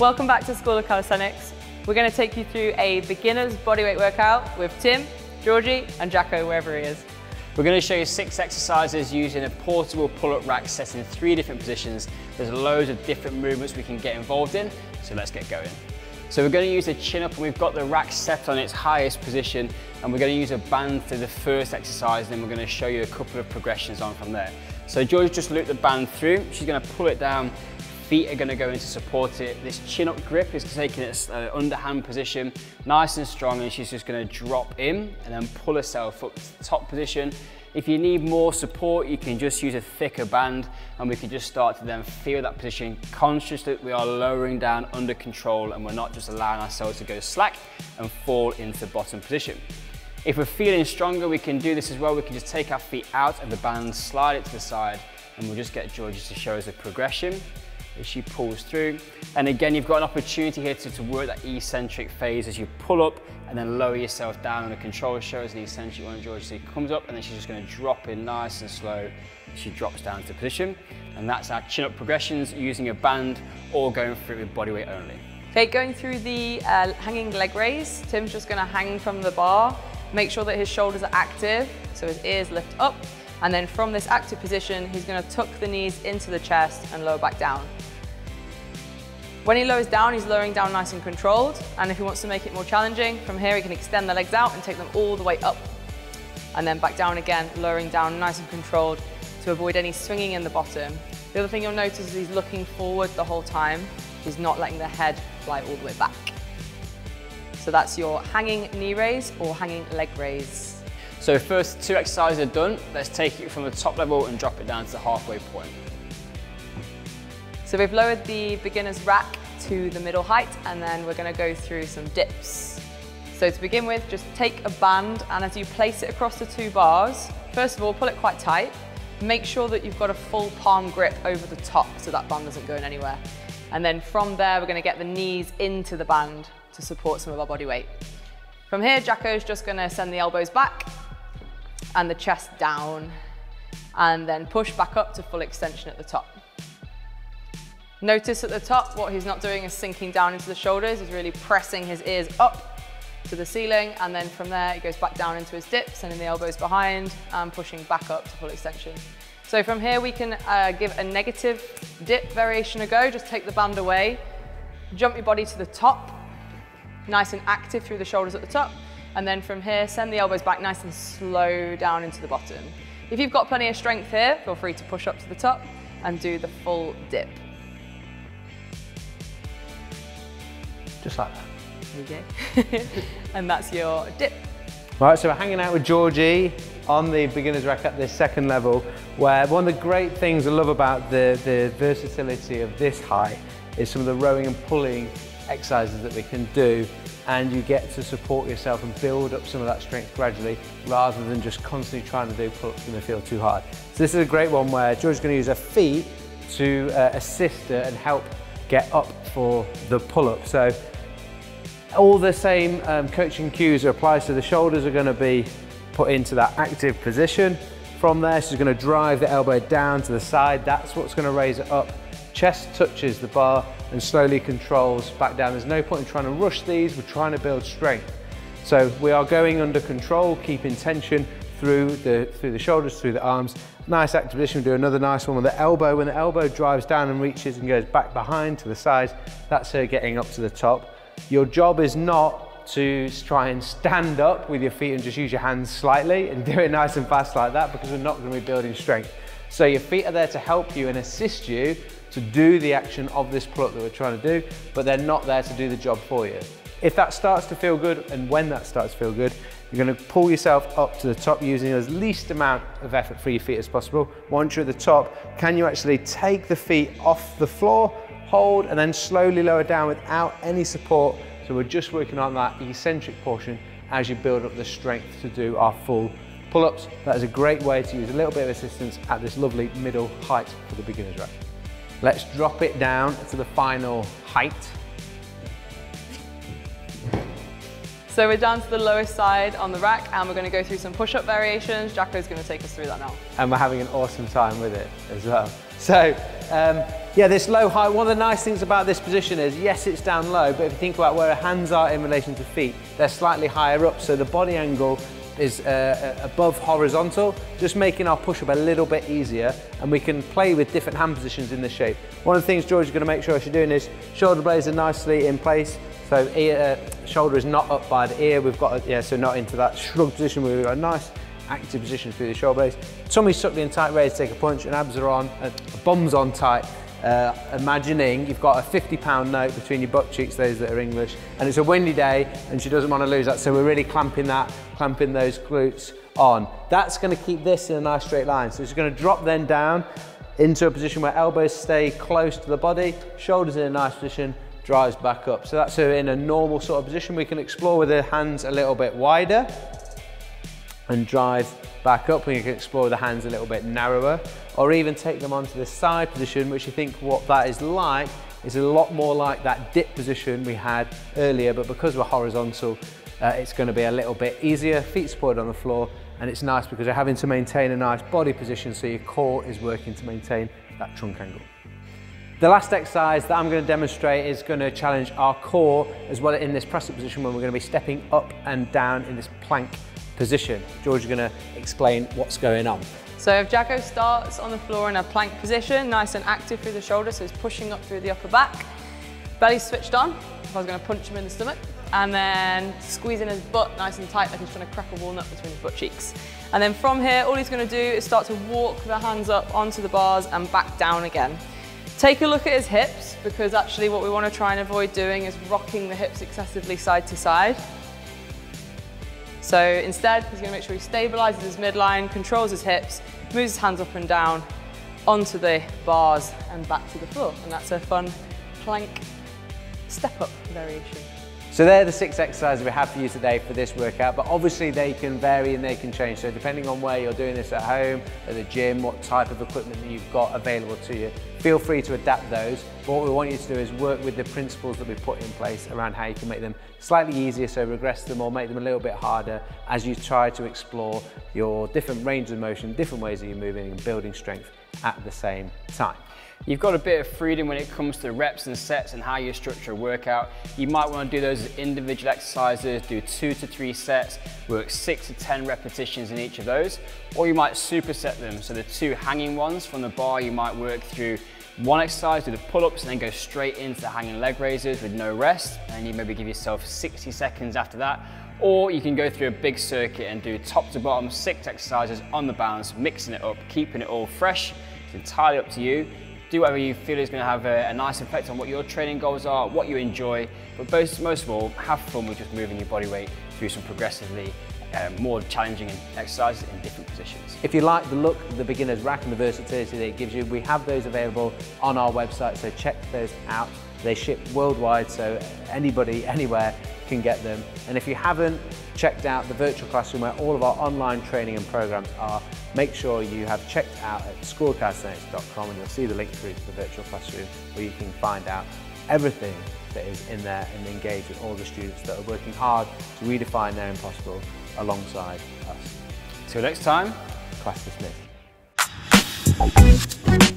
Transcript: Welcome back to School of Calisthenics. We're going to take you through a beginner's bodyweight workout with Tim, Georgie and Jacko, wherever he is. We're going to show you 6 exercises using a portable pull-up rack set in 3 different positions. There's loads of different movements we can get involved in, so let's get going. So we're going to use a chin-up, and we've got the rack set on its highest position, and we're going to use a band for the first exercise, and then we're going to show you a couple of progressions on from there. So George just looped the band through, she's going to pull it down, feet are going to go in to support it. This chin-up grip is taking its underhand position, nice and strong, and she's just going to drop in and then pull herself up to the top position. If you need more support, you can just use a thicker band, and we can just start to then feel that position, conscious that we are lowering down under control and we're not just allowing ourselves to go slack and fall into the bottom position. If we're feeling stronger, we can do this as well. We can just take our feet out of the band, slide it to the side, and we'll just get Georgie to show us the progression as she pulls through. And again, you've got an opportunity here to work that eccentric phase as you pull up and then lower yourself down on the control. Shows the eccentric one, Georgie. So she comes up and then she's just going to drop in nice and slow. She drops down to position. And that's our chin-up progressions using a band or going through with body weight only. Okay, going through the hanging leg raise, Tim's just going to hang from the bar. Make sure that his shoulders are active, so his ears lift up. And then from this active position, he's going to tuck the knees into the chest and lower back down. When he lowers down, he's lowering down nice and controlled. And if he wants to make it more challenging, from here he can extend the legs out and take them all the way up. And then back down again, lowering down nice and controlled to avoid any swinging in the bottom. The other thing you'll notice is he's looking forward the whole time. He's not letting the head fly all the way back. So that's your hanging knee raise or hanging leg raise. So first 2 exercises are done. Let's take it from the top level and drop it down to the halfway point. So we've lowered the beginner's rack to the middle height, and then we're going to go through some dips. So to begin with, just take a band, and as you place it across the 2 bars, first of all, pull it quite tight. Make sure that you've got a full palm grip over the top so that band isn't going anywhere. And then from there, we're going to get the knees into the band to support some of our body weight. From here, Jacko's just going to send the elbows back and the chest down, and then push back up to full extension at the top. Notice at the top, what he's not doing is sinking down into the shoulders. He's really pressing his ears up to the ceiling, and then from there, he goes back down into his dips, sending the elbows behind and pushing back up to full extension. So from here, we can give a negative dip variation a go. Just take the band away, jump your body to the top, nice and active through the shoulders at the top, and then from here, send the elbows back nice and slow down into the bottom. If you've got plenty of strength here, feel free to push up to the top and do the full dip. Just like that. There you go. And that's your dip. Right, so we're hanging out with Georgie on the beginner's rack at this second level, where one of the great things I love about the versatility of this height is some of the rowing and pulling exercises that we can do, and you get to support yourself and build up some of that strength gradually, rather than just constantly trying to do pull-ups when they feel too hard. So this is a great one where Georgie's going to use her feet to assist her and help get up for the pull-up. So all the same coaching cues are applied, so the shoulders are going to be put into that active position. From there, she's going to drive the elbow down to the side. That's what's going to raise it up. Chest touches the bar and slowly controls back down. There's no point in trying to rush these. We're trying to build strength. So we are going under control, keeping tension through the shoulders, through the arms. Nice active position. We'll do another nice one with the elbow. When the elbow drives down and reaches and goes back behind to the sides, that's her getting up to the top. Your job is not to try and stand up with your feet and just use your hands slightly and do it nice and fast like that, because we're not going to be building strength. So your feet are there to help you and assist you to do the action of this pull-up that we're trying to do, but they're not there to do the job for you. If that starts to feel good, and when that starts to feel good, you're going to pull yourself up to the top using as least amount of effort for your feet as possible. Once you're at the top, can you actually take the feet off the floor, hold, and then slowly lower down without any support? So we're just working on that eccentric portion as you build up the strength to do our full pull-ups. That is a great way to use a little bit of assistance at this lovely middle height for the beginner's rack. Let's drop it down to the final height. So we're down to the lowest side on the rack and we're going to go through some push-up variations. Jacko's going to take us through that now. And we're having an awesome time with it as well. So yeah, this low height, one of the nice things about this position is, yes, it's down low, but if you think about where our hands are in relation to feet, they're slightly higher up, so the body angle is above horizontal, just making our push-up a little bit easier, and we can play with different hand positions in this shape. One of the things George is going to make sure she's doing is shoulder blades are nicely in place, so ear, shoulder is not up by the ear, we've got, yeah, so not into that shrug position where we've got a nice active position through the shoulder blades. Tummy's tucked in tight, ready to take a punch, and abs are on, bum's on tight. Imagining you've got a 50-pound note between your butt cheeks, those that are English, and it's a windy day and she doesn't want to lose that, so we're really clamping those glutes on. That's going to keep this in a nice straight line, so it's going to drop then down into a position where elbows stay close to the body, shoulders in a nice position, drives back up. So that's in a normal sort of position. We can explore with the hands a little bit wider and drive back up. We can explore the hands a little bit narrower, or even take them onto the side position, which you think what that is like is a lot more like that dip position we had earlier, but because we're horizontal, it's going to be a little bit easier. Feet supported on the floor, and it's nice because you're having to maintain a nice body position, so your core is working to maintain that trunk angle. The last exercise that I'm going to demonstrate is going to challenge our core as well in this press-up position, when we're going to be stepping up and down in this plank position. George is going to explain what's going on. So if Jacko starts on the floor in a plank position, nice and active through the shoulder, so he's pushing up through the upper back, belly switched on, if I was going to punch him in the stomach, and then squeezing his butt nice and tight like he's trying to crack a walnut between his butt cheeks. And then from here, all he's going to do is start to walk the hands up onto the bars and back down again. Take a look at his hips, because actually what we want to try and avoid doing is rocking the hips excessively side to side. So instead, he's going to make sure he stabilises his midline, controls his hips, moves his hands up and down onto the bars and back to the floor. And that's a fun plank step-up variation. So they're the 6 exercises we have for you today for this workout, but obviously they can vary and they can change. So depending on where you're doing this, at home, at the gym, what type of equipment that you've got available to you, feel free to adapt those. But what we want you to do is work with the principles that we put in place around how you can make them slightly easier, so regress them or make them a little bit harder as you try to explore your different ranges of motion, different ways that you're moving and building strength at the same time. You've got a bit of freedom when it comes to reps and sets and how you structure a workout. You might want to do those as individual exercises, do 2 to 3 sets, work 6 to 10 repetitions in each of those, or you might superset them. So the 2 hanging ones from the bar, you might work through 1 exercise, do the pull-ups, and then go straight into the hanging leg raises with no rest, and you maybe give yourself 60 seconds after that. Or you can go through a big circuit and do top to bottom 6 exercises on the bounce, mixing it up, keeping it all fresh. It's entirely up to you. Do whatever you feel is going to have a nice effect on what your training goals are, what you enjoy, but most of all, have fun with just moving your body weight through some progressively more challenging exercises in different positions. If you like the look of the beginner's rack and the versatility that it gives you, we have those available on our website, so check those out. They ship worldwide, so anybody, anywhere can get them. And if you haven't checked out the Virtual Classroom, where all of our online training and programs are, make sure you have checked out at schoolofcalisthenics.com, and you'll see the link through to the Virtual Classroom, where you can find out everything that is in there and engage with all the students that are working hard to redefine their impossible alongside us. Till next time, class dismissed.